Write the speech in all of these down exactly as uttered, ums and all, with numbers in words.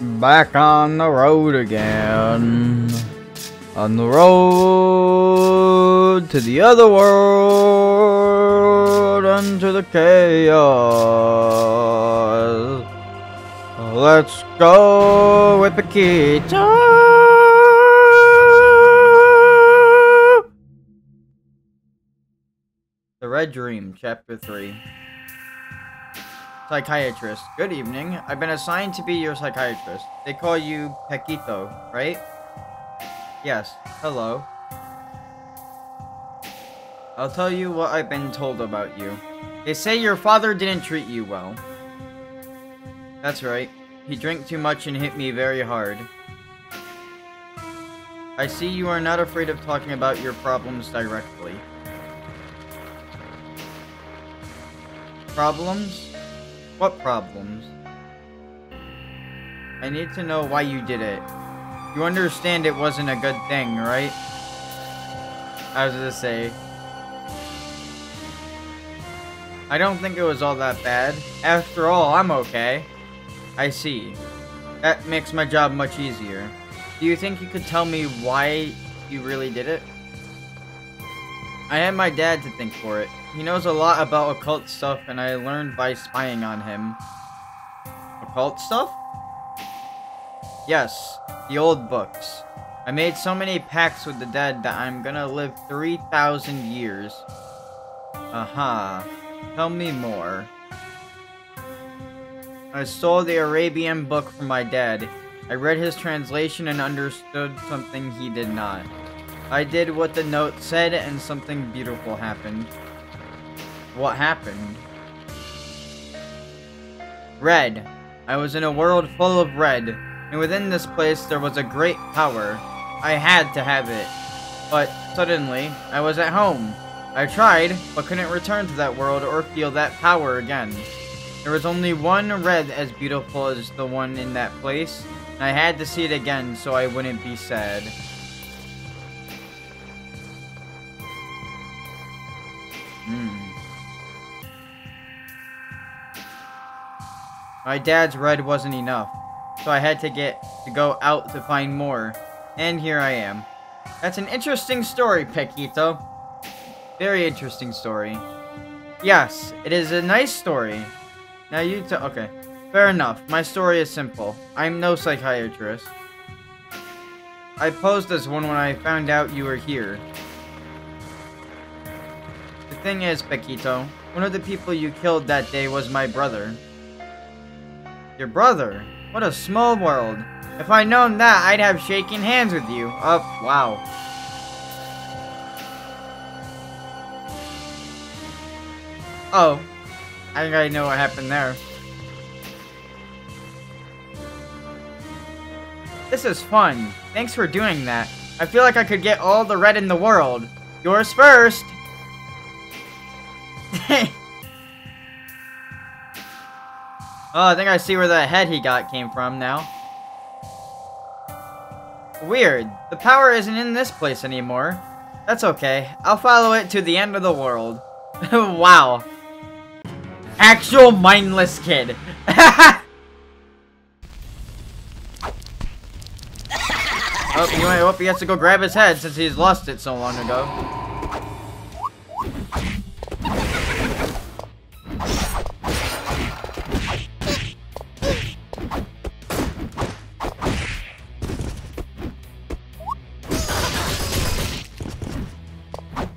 Back on the road again. On the road to the other world, unto the chaos. Let's go with Peketo. The Red Dream, Chapter three. Psychiatrist. Good evening. I've been assigned to be your psychiatrist. They call you Peketo, right? Yes. Hello. I'll tell you what I've been told about you. They say your father didn't treat you well. That's right. He drank too much and hit me very hard. I see you are not afraid of talking about your problems directly. Problems? What problems? I need to know why you did it. You understand it wasn't a good thing, right? I was gonna say. I don't think it was all that bad. After all, I'm okay. I see. That makes my job much easier. Do you think you could tell me why you really did it? I had my dad to thank for it. He knows a lot about occult stuff, and I learned by spying on him. Occult stuff? Yes, the old books. I made so many pacts with the dead that I'm gonna live three thousand years. Aha. Uh-huh. Tell me more. I stole the Arabian book from my dad. I read his translation and understood something he did not. I did what the note said, and something beautiful happened. What happened? Red. I was in a world full of red, and within this place there was a great power. I had to have it. But suddenly, I was at home. I tried, but couldn't return to that world or feel that power again. There was only one red as beautiful as the one in that place, and I had to see it again so I wouldn't be sad. Hmm. My dad's red wasn't enough, so I had to get to go out to find more, and here I am. That's an interesting story, Peketo. Very interesting story. Yes, it is a nice story. Now you t- okay. Fair enough, my story is simple. I'm no psychiatrist. I posed as one when I found out you were here. The thing is, Peketo, one of the people you killed that day was my brother. Your brother? What a small world. If I'd known that, I'd have shaken hands with you. Oh, wow. Oh. I think I know what happened there. This is fun. Thanks for doing that. I feel like I could get all the red in the world. Yours first! Oh, I think I see where the head he got came from now. Weird. The power isn't in this place anymore. That's okay. I'll follow it to the end of the world. Wow. Actual mindless kid. Oh, anyway, I hope he has to go grab his head since he's lost it so long ago.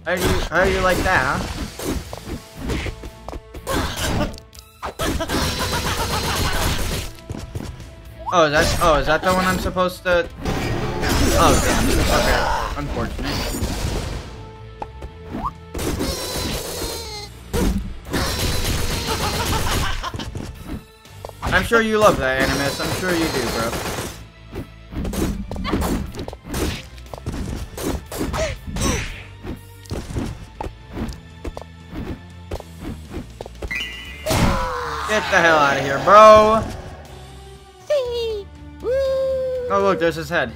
How do you, how do you like that, huh? Oh, that's, oh, is that the one I'm supposed to... Oh, damn. Okay. Unfortunate. I'm sure you love that, Animus. I'm sure you do, bro. Get the hell out of here, bro! See. Woo. Oh look, there's his head.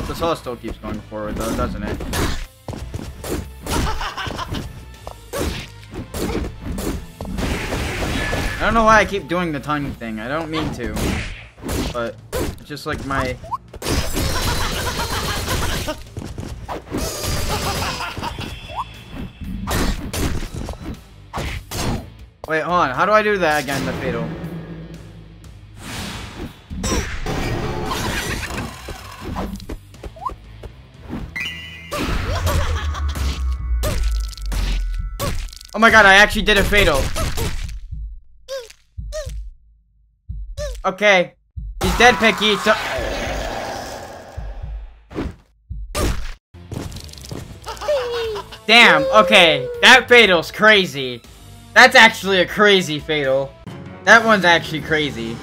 Oh, the saw still keeps going forward though, doesn't it? I don't know why I keep doing the tongue thing. I don't mean to. But it's just like my... Wait, hold on. How do I do that again, the fatal? Oh my god, I actually did a fatal. Okay. He's dead, Picky. So damn, okay. That fatal's crazy. That's actually a crazy fatal. That one's actually crazy.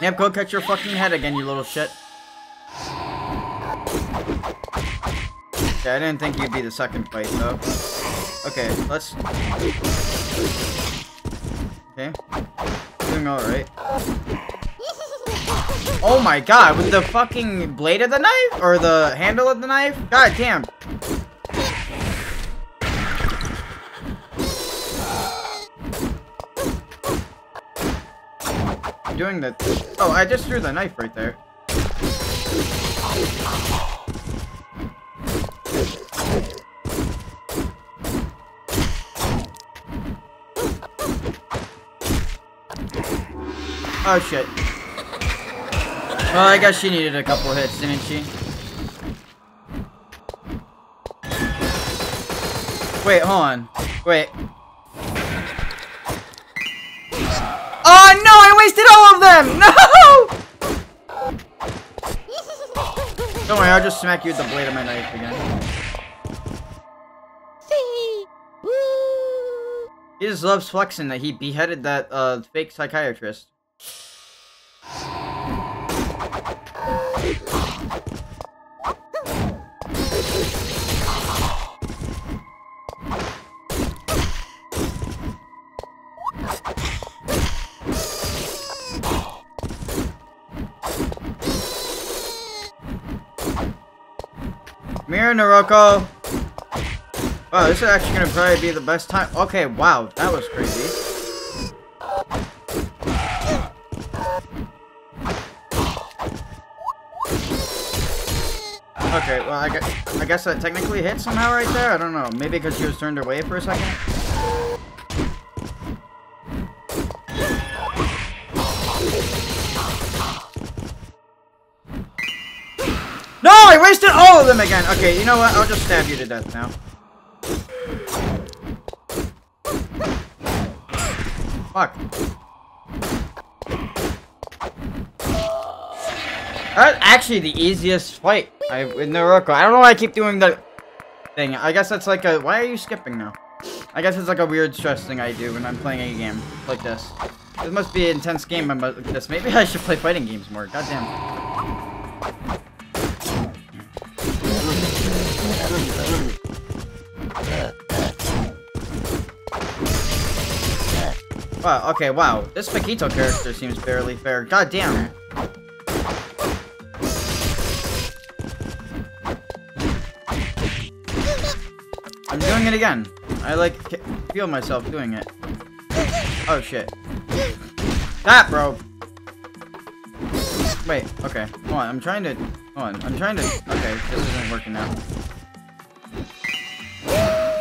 Yep, go cut your fucking head again, you little shit. Yeah, I didn't think you'd be the second fight, though. Okay, let's... Okay. Doing alright. Oh my god, with the fucking blade of the knife? Or the handle of the knife? God damn. I'm doing the... Oh, I just threw the knife right there. Oh shit. Well, I guess she needed a couple hits, didn't she? Wait, hold on. Wait. Oh no, I wasted all of them! No! Don't worry, I'll just smack you with the blade of my knife again. He just loves flexing that he beheaded that uh, fake psychiatrist. Mirror Naroko. Wow, this is actually gonna probably be the best time. Okay, wow, that was crazy. Okay, well, I guess, I guess that technically hit somehow right there? I don't know. Maybe because she was turned away for a second? No! I wasted all of them again! Okay, you know what? I'll just stab you to death now. Fuck. That's actually the easiest fight I, with Naroko. I don't know why I keep doing the thing. I guess that's like a... Why are you skipping now? I guess it's like a weird stress thing I do when I'm playing a game like this. This must be an intense game. I must, this. Maybe I should play fighting games more. Goddamn. Wow, okay, wow. This Peketo character seems fairly fair. Goddamn. I'm doing it again. I like feel myself doing it. Oh shit. That bro. Wait, okay. Hold on, I'm trying to hold on, I'm trying to okay, this isn't working now.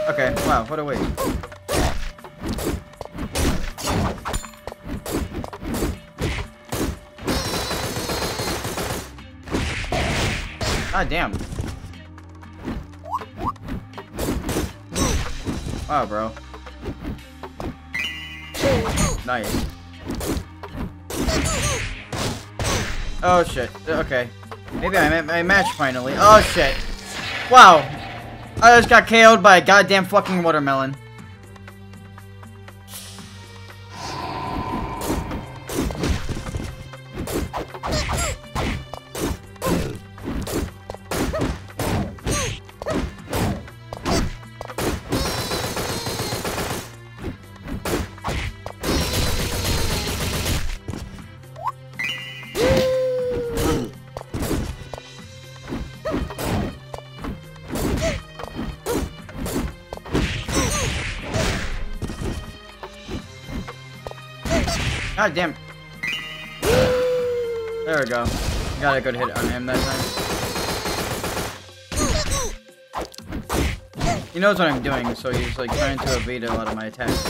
Okay, wow, what a waste. God damn. Wow, bro. Nice. Oh, shit. Okay. Maybe I, ma I matched finally. Oh, shit. Wow. I just got K O'd by a goddamn fucking watermelon. God damn. There we go. Got a good hit on him that time. He knows what I'm doing, so he's like trying to evade a lot of my attacks.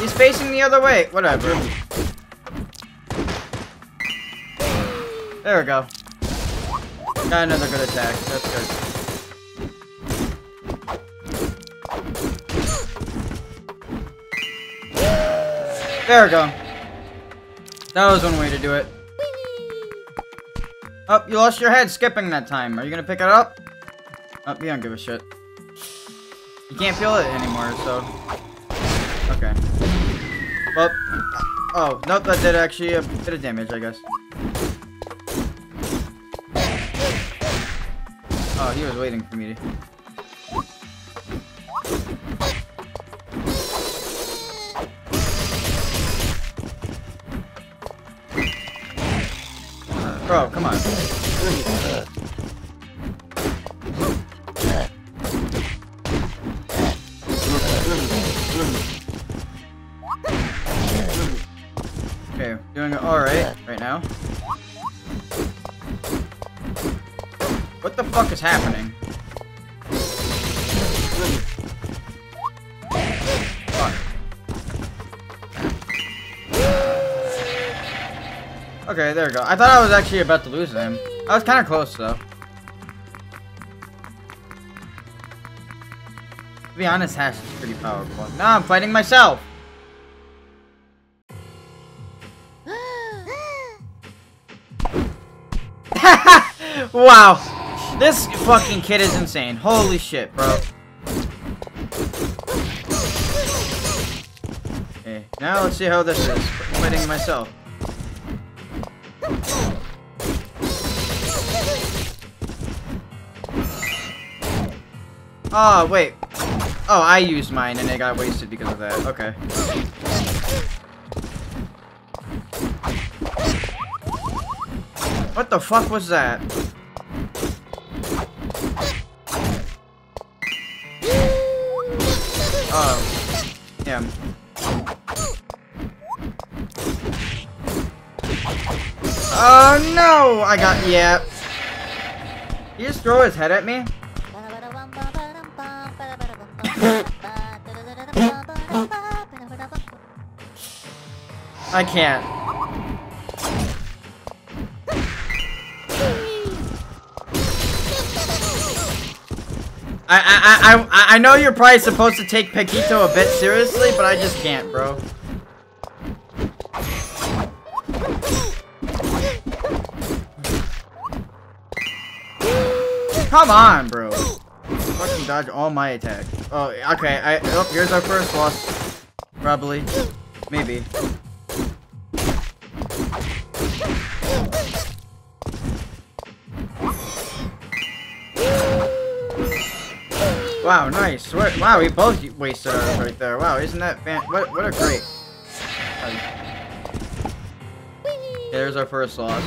He's facing the other way. Whatever. There we go. Got another good attack. That's good. There we go. That was one way to do it. Oh, you lost your head skipping that time. Are you gonna pick it up? Oh, you don't give a shit. You can't feel it anymore, so... Okay. Well... Oh, nope, that did actually a bit of damage, I guess. Oh, he was waiting for me to... Bro, come on. Okay, doing alright right now. What the fuck is happening? Okay, there we go. I thought I was actually about to lose them. I was kind of close, though. To be honest, Hash is pretty powerful. Now I'm fighting myself! Wow! This fucking kid is insane. Holy shit, bro. Okay, now let's see how this is. Fighting myself. Oh, wait. Oh, I used mine and it got wasted because of that. Okay. What the fuck was that? Oh. Damn. Oh, no! I got... Yeah. He just threw his head at me? I can't. I I I I I know you're probably supposed to take Peketo a bit seriously, but I just can't, bro. Come on, bro. Fucking dodge all my attacks. Oh, okay. I oh, here's our first loss. Probably. Maybe. Wow, nice. What, wow, we both wasted ours right there. Wow, isn't that fan- What, what a great... Okay, there's our first loss.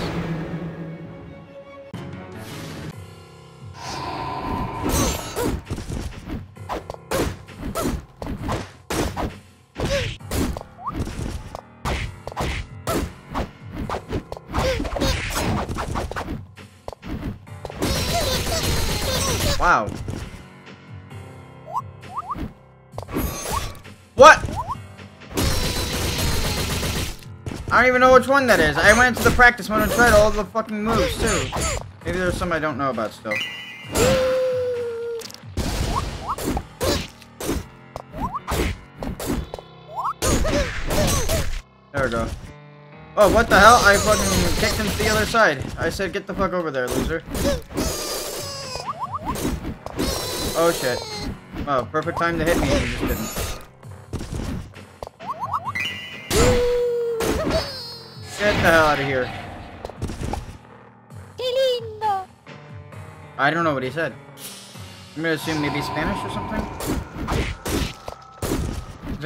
Wow. What? I don't even know which one that is. I went to the practice one and tried all the fucking moves too. Maybe there's some I don't know about still. There we go. Oh, what the hell? I fucking kicked him to the other side. I said, get the fuck over there, loser. Oh shit. Oh, perfect time to hit me and you just didn't. Get the hell out of here. I don't know what he said. I'm gonna assume maybe Spanish or something?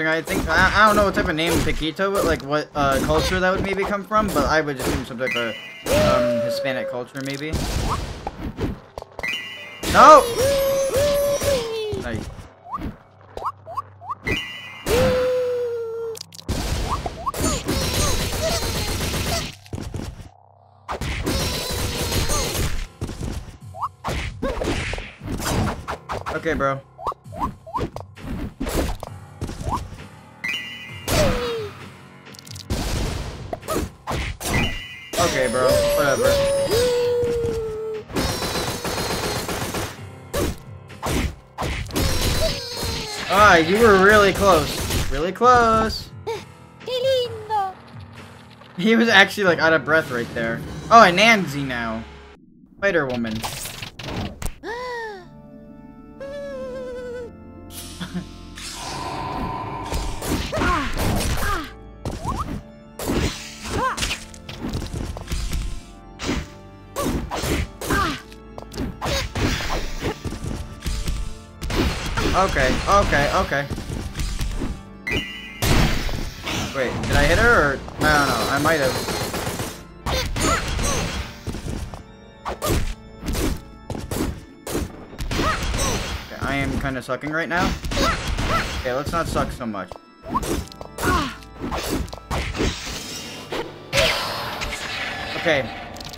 I think I, I don't know what type of name Peketo, but like what uh, culture that would maybe come from, but I would assume some type of um, Hispanic culture maybe. No! Nice. Okay, bro. Okay, bro. Whatever. Ah, you were really close. Really close. He was actually like out of breath right there. Oh, and Nancy now. Spider Woman. Okay, okay, okay. Wait, did I hit her or? I don't know, I might have. Okay, I am kind of sucking right now. Okay, let's not suck so much. Okay,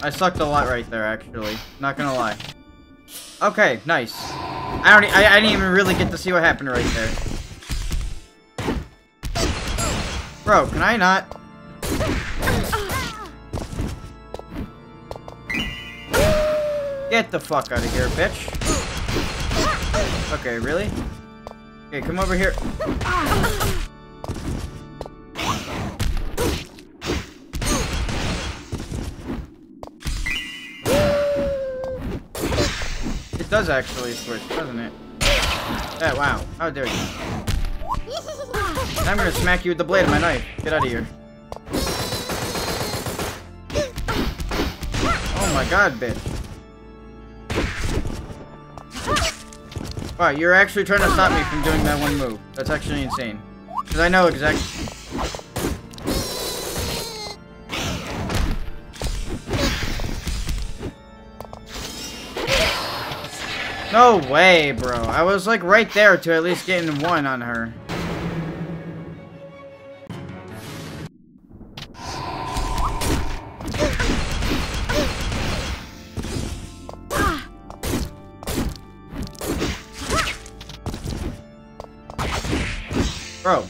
I sucked a lot right there actually, not gonna lie. Okay, nice. I don't. I, I didn't even really get to see what happened right there. Bro, can I not? Get the fuck out of here, bitch. Okay, really? Okay, come over here. Does actually switch, doesn't it? Yeah, wow. How dare you? I'm gonna smack you with the blade of my knife. Get out of here. Oh my god, bitch. Wow, you're actually trying to stop me from doing that one move. That's actually insane. Because I know exactly. No way, bro. I was like right there to at least getting one on her. Bro.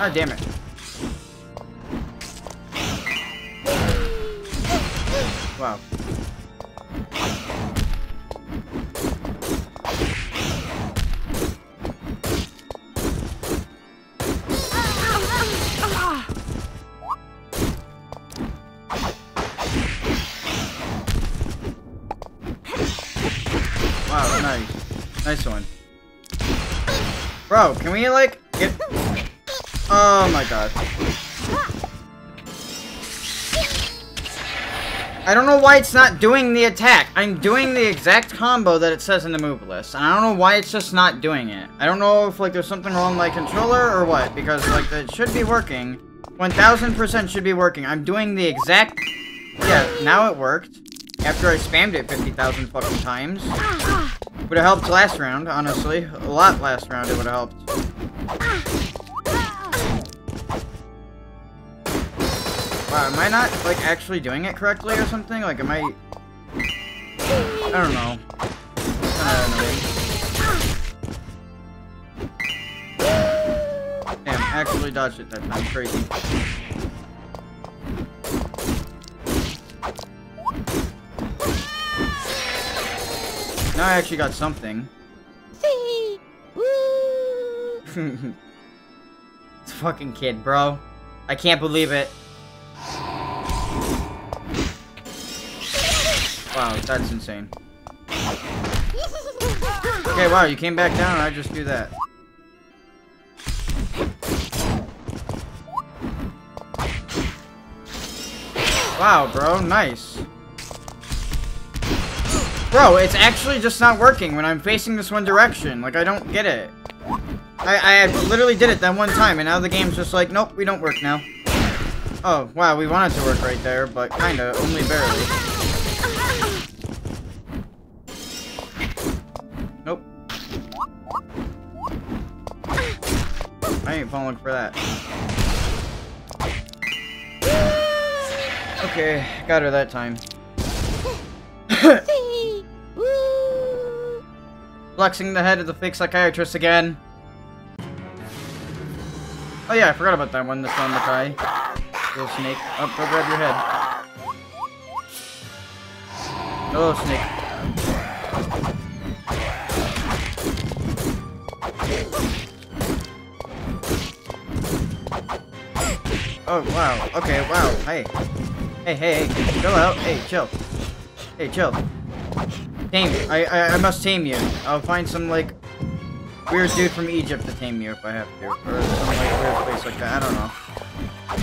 God damn it. Wow. Wow, nice. Nice one. Bro, can we like get... Oh my god. I don't know why it's not doing the attack. I'm doing the exact combo that it says in the move list. And I don't know why it's just not doing it. I don't know if like there's something wrong with my controller or what. Because like it should be working. one thousand percent should be working. I'm doing the exact... Yeah, now it worked. After I spammed it fifty thousand fucking times. Would have helped last round, honestly. A lot last round it would have helped. Wow, am I not, like, actually doing it correctly or something? Like, am I... I don't know. I don't know. Damn, I actually dodged it that time. Crazy. Now I actually got something. This fucking kid, bro. I can't believe it. Wow, that's insane. Okay, wow, you came back down and I just do that. Wow, bro, nice. Bro, it's actually just not working when I'm facing this one direction. Like, I don't get it. I, I literally did it that one time and now the game's just like, nope, we don't work now. Oh, wow, we wanted to work right there, but kinda, only barely. I ain't falling for that. Okay, got her that time. Flexing the head of the fake psychiatrist again. Oh yeah, I forgot about that one. This one, Makai. Little snake. Oh, go grab your head. Oh, snake. Oh, wow. Okay, wow. Hey. Hey, hey, hey. Go out. Hey, chill. Hey, chill. Tame you. I, I, I must tame you. I'll find some, like, weird dude from Egypt to tame you if I have to. Or some, like, weird place like that. I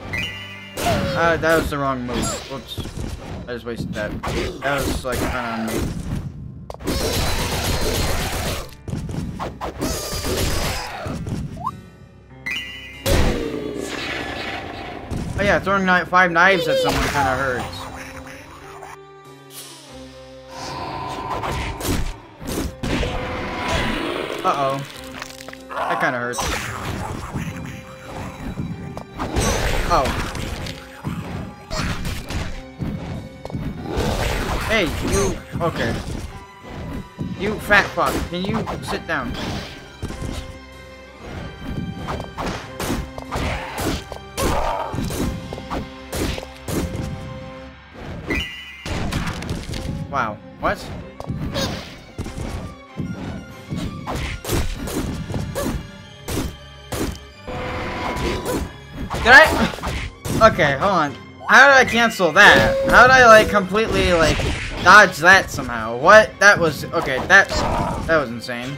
don't know. Uh, that was the wrong move. Whoops. I just wasted that. That was, like, kind of on me. Oh yeah, throwing ni five knives at someone kind of hurts. Uh-oh. That kinda hurts. Oh. Hey, you... Okay. You fat fuck. Can you sit down? Wow. What? Did I? Okay, hold on. How did I cancel that? How did I, like, completely, like, dodge that somehow? What? That was... Okay, that... That was insane.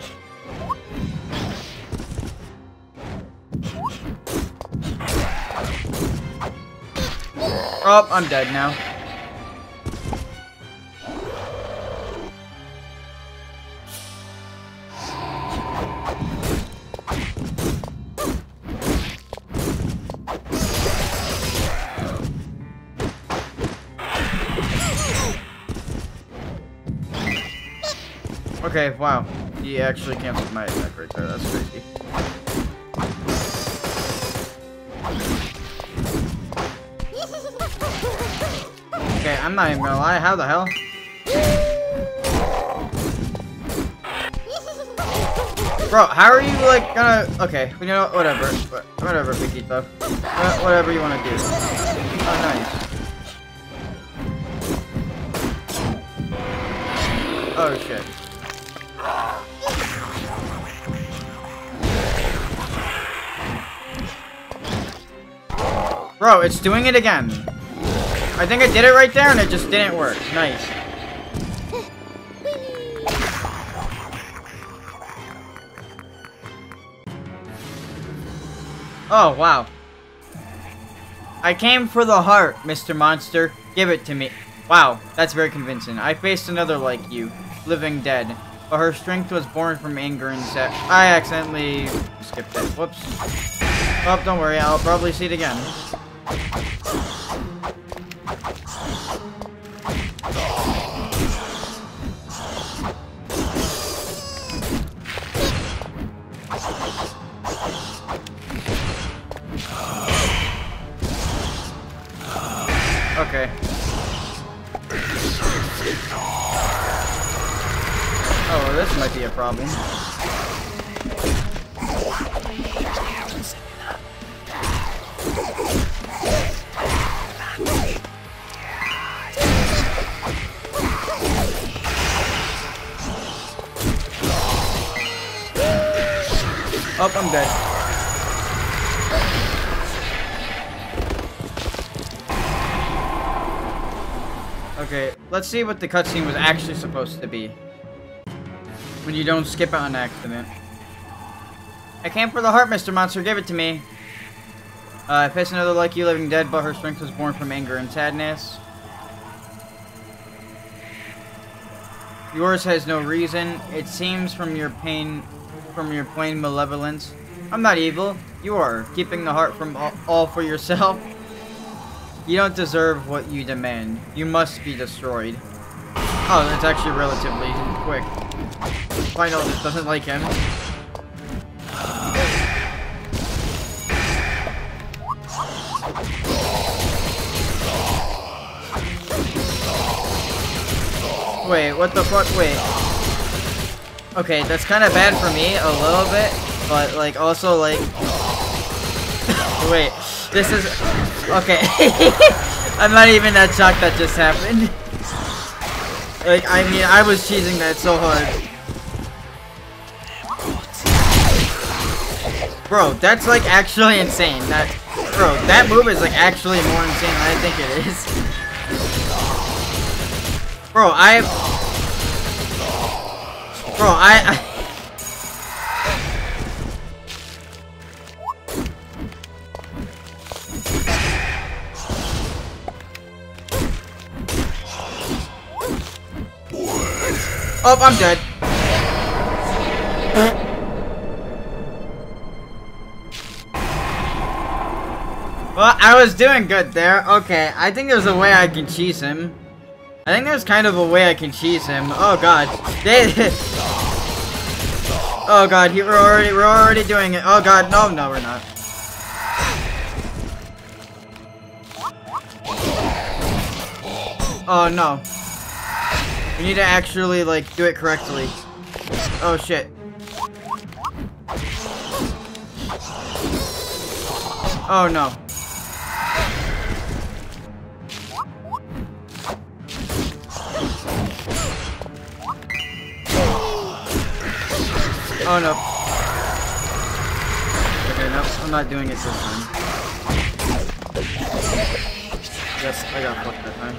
Oh, I'm dead now. Okay, wow. He actually canceled my attack right there. That's crazy. Okay, I'm not even gonna lie. How the hell? Bro, how are you, like, gonna... Okay, you know, whatever. Whatever, Peketo. Whatever you wanna do. Oh, nice. Oh, shit. Bro, it's doing it again. I think I did it right there and it just didn't work. Nice. Oh, wow. I came for the heart, Mister Monster. Give it to me. Wow, that's very convincing. I faced another like you, living dead. But her strength was born from anger and set. I accidentally skipped it. Whoops. Oh, don't worry. I'll probably see it again. Okay. Oh, well, this might be a problem. Oh, I'm dead. Okay, let's see what the cutscene was actually supposed to be. When you don't skip out on accident. I came for the heart, Mister Monster. Give it to me. Uh, I faced another like you, living dead, but her strength was born from anger and sadness. Yours has no reason. It seems from your pain... From your plain malevolence. I'm not evil. You are. Keeping the heart from all, all for yourself. You don't deserve what you demand. You must be destroyed. Oh, that's actually relatively quick. I know this doesn't like him. Wait, what the fuck? Wait. Okay, that's kind of bad for me, a little bit, but like also like... Wait, this is... Okay. I'm not even that shocked that just happened. Like, I mean, I was cheesing that so hard. Bro, that's like actually insane. That, bro, that move is like actually more insane than I think it is. Bro, I... Bro, I... Oh, I'm dead. Well, I was doing good there. Okay, I think there's a way I can cheese him. I think there's kind of a way I can cheese him. Oh god. They Oh god, he, we're already we're already doing it. Oh god, no no we're not. Oh no. We need to actually like do it correctly. Oh shit. Oh no. Oh no. Okay, no, I'm not doing it this time. Yes, I got fucked that time.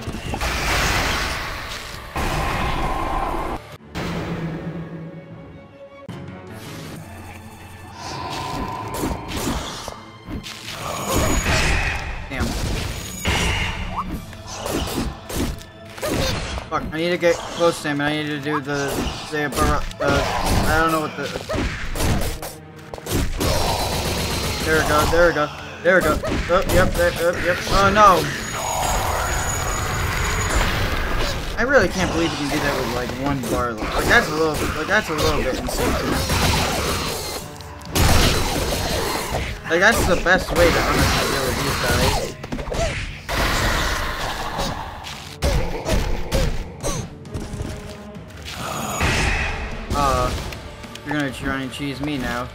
Damn. Fuck, I need to get close to him and I need to do the... the... uh... I don't know what the... There we go, there we go, there we go. Oh, yep, there, oh, yep. Oh, no! I really can't believe you can do that with, like, one bar. Like, like that's a little bit, like, that's a little bit insane to me. Like, that's the best way to honestly deal with these guys. You're gonna try and cheese me now.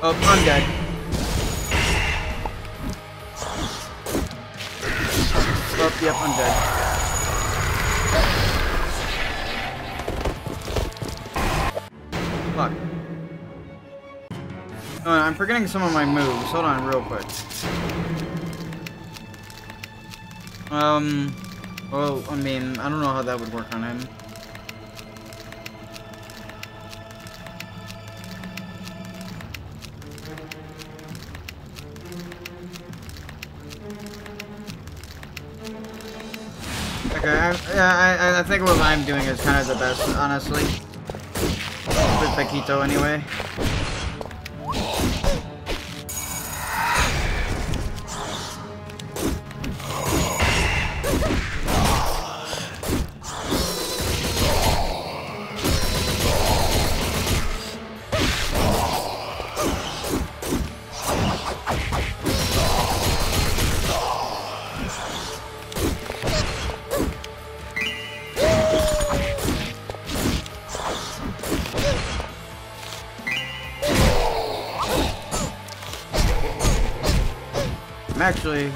Oh, I'm dead. Oh, yep, I'm dead. Fuck. Oh, I'm forgetting some of my moves. Hold on real quick. Um... Well, I mean, I don't know how that would work on him. Okay, I, yeah, I, I think what I'm doing is kind of the best, honestly. With Peketo, anyway. Actually, okay.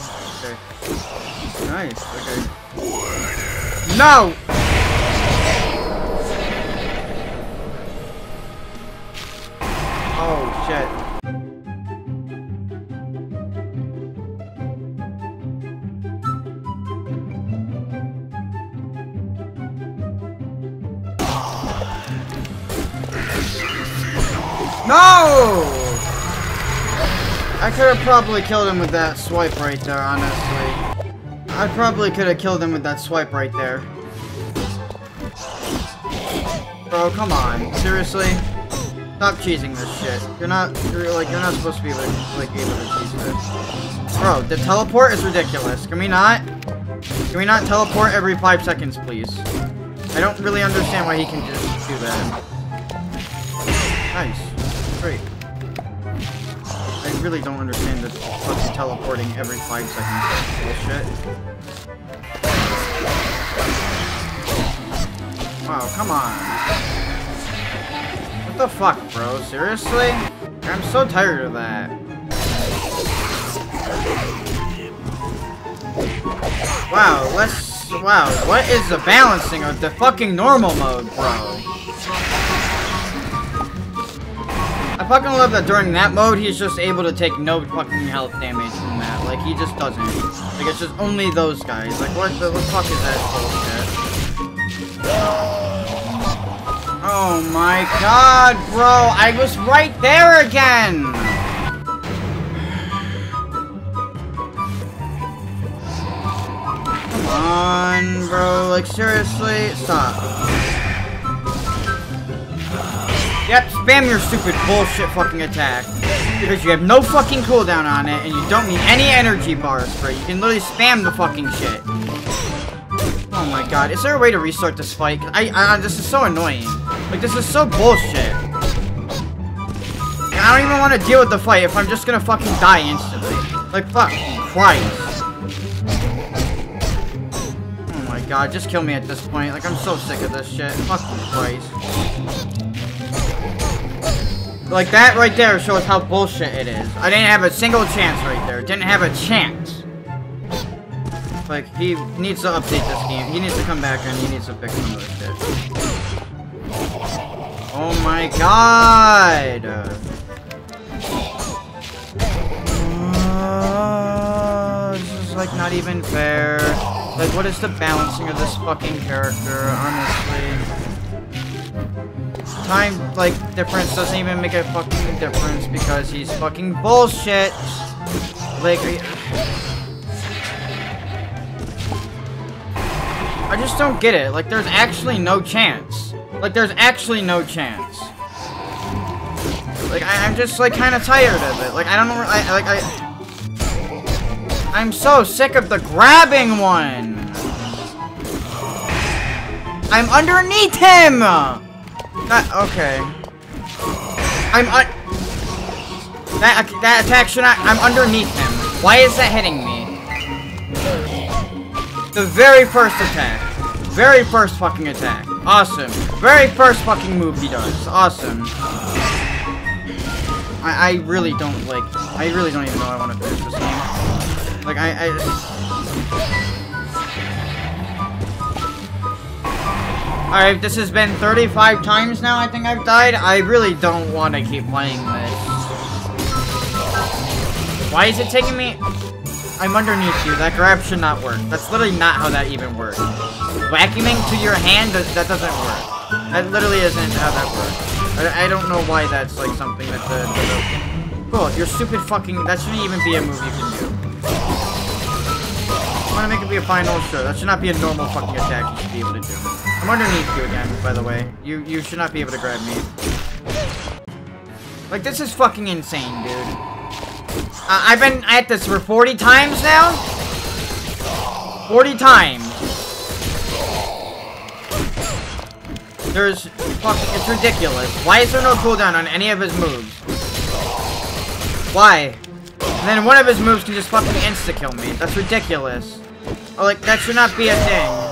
Nice, okay. No! Oh, shit. No! I could have probably killed him with that swipe right there, honestly. I probably could have killed him with that swipe right there. Bro, come on. Seriously? Stop cheesing this shit. You're not, you're like, you're not supposed to be able to, like, able to cheese this. Bro, the teleport is ridiculous. Can we not? Can we not teleport every five seconds, please? I don't really understand why he can just do that. Nice. Great. I really don't understand this fucking teleporting every five seconds bullshit. Wow, come on. What the fuck, bro? Seriously? I'm so tired of that. Wow, let's... Wow, what is the balancing of the fucking normal mode, bro? I fucking love that during that mode, he's just able to take no fucking health damage from that. Like, he just doesn't. Like, it's just only those guys. Like, what the what the fuck is that bullshit? Oh my god, bro! I was right there again! Come on, bro. Like, seriously? Stop. Yep, spam your stupid bullshit fucking attack. Because you have no fucking cooldown on it, and you don't need any energy bars for it. You can literally spam the fucking shit. Oh my god, is there a way to restart this fight? I, I, this is so annoying. Like, this is so bullshit. And I don't even want to deal with the fight if I'm just gonna fucking die instantly. Like, fuck. Christ. Oh my god, just kill me at this point. Like, I'm so sick of this shit. Fucking Christ. Like, that right there shows how bullshit it is. I didn't have a single chance right there. Didn't have a chance. Like, he needs to update this game. He needs to come back and he needs to fix some of this shit. Oh my god! Uh, this is like not even fair. Like, what is the balancing of this fucking character, honestly? Time, like, difference doesn't even make a fucking difference because he's fucking bullshit! Like, are you... I just don't get it. Like, there's actually no chance. Like, there's actually no chance. Like, I, I'm just, like, kind of tired of it. Like, I don't know. I, like, I... I'm so sick of the grabbing one! I'm underneath him! That... Okay. I'm... Un that, that attack should not... I'm underneath him. Why is that hitting me? The very first attack. Very first fucking attack. Awesome. Very first fucking move he does. Awesome. I, I really don't like... I really don't even know I want to finish this game. Like, I... I... Alright, this has been thirty-five times now I think I've died. I really don't want to keep playing this. Why is it taking me... I'm underneath you. That grab should not work. That's literally not how that even works. Vacuuming to your hand, does, that doesn't work. That literally isn't how that works. I, I don't know why that's like something that's a... Uh, cool, your stupid fucking... That shouldn't even be a move you can do. I want to make it be a final show. That should not be a normal fucking attack you should be able to do. I'm underneath you again, by the way. You, you should not be able to grab me. Like, this is fucking insane, dude. Uh, I've been at this for forty times now? forty times. There's... Fuck, it's ridiculous. Why is there no cooldown on any of his moves? Why? And then one of his moves can just fucking insta-kill me. That's ridiculous. Oh, like, that should not be a thing.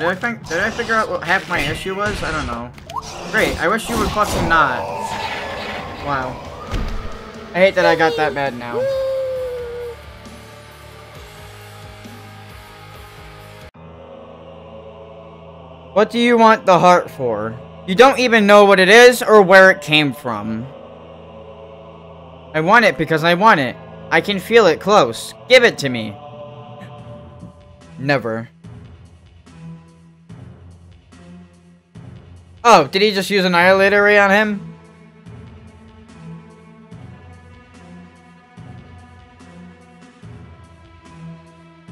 Did I, think, did I figure out what half my issue was? I don't know. Great, I wish you would fucking not. Wow. I hate that I got that bad now. What do you want the heart for? You don't even know what it is or where it came from. I want it because I want it. I can feel it close. Give it to me. Never. Oh, did he just use Annihilator Ray on him?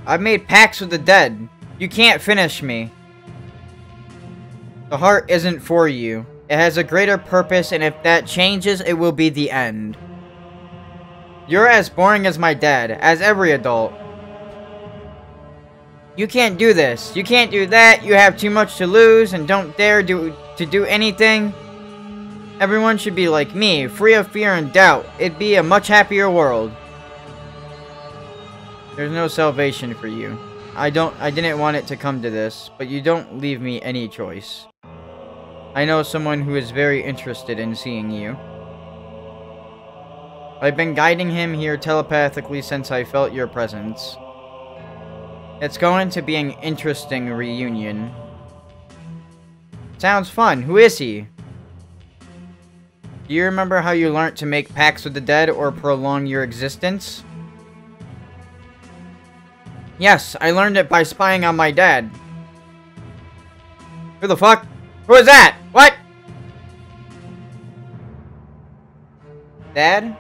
I've made pacts with the dead. You can't finish me. The heart isn't for you. It has a greater purpose, and if that changes, it will be the end. You're as boring as my dad, as every adult. You can't do this, you can't do that, you have too much to lose and don't dare do, to do anything. Everyone should be like me, free of fear and doubt. It'd be a much happier world. There's no salvation for you. I don't- I didn't want it to come to this, but you don't leave me any choice. I know someone who is very interested in seeing you. I've been guiding him here telepathically since I felt your presence. It's going to be an interesting reunion. Sounds fun. Who is he? Do you remember how you learned to make pacts with the dead or prolong your existence? Yes, I learned it by spying on my dad. Who the fuck? Who is that? What? Dad?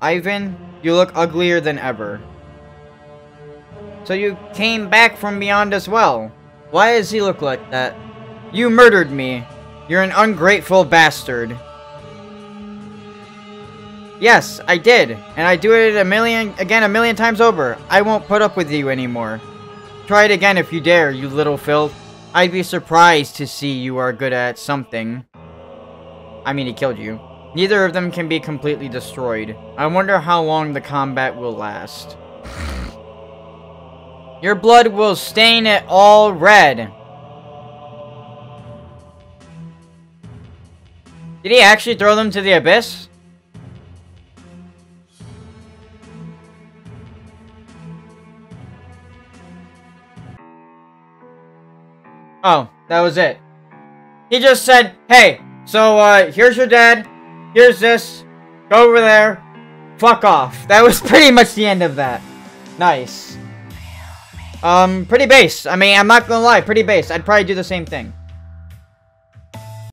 Ivan, you look uglier than ever. So you came back from beyond as well. Why does he look like that? You murdered me. You're an ungrateful bastard. Yes, I did, and I do it a million again a million times over. I won't put up with you anymore. Try it again if you dare, you little filth. I'd be surprised to see you are good at something. I mean, he killed you. Neither of them can be completely destroyed. I wonder how long the combat will last. Your blood will stain it all red. Did he actually throw them to the abyss? Oh, that was it. He just said, hey, so, uh, here's your dad, here's this, go over there, fuck off. That was pretty much the end of that. Nice. Um, pretty base. I mean, I'm not gonna lie, pretty base. I'd probably do the same thing.